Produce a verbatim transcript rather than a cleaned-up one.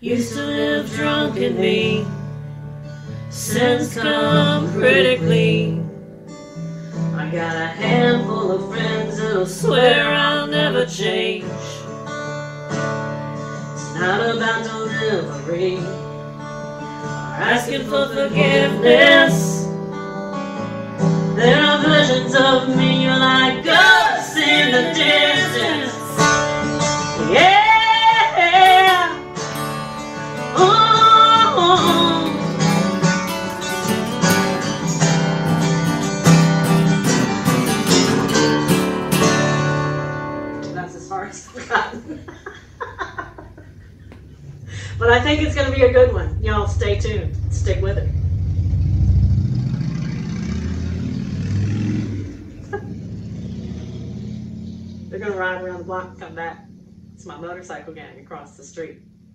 used to live drunk in me, since come critically. I got a handful of friends that'll swear I'll never change. It's not about delivery or asking for forgiveness. There are versions of me you're like ghosts in the distance. Yeah. Ooh. That's as far as I've gotten. But I think it's going to be a good one. Y'all stay tuned. Stick with it. They're going to ride around the block and come back. It's my motorcycle gang across the street.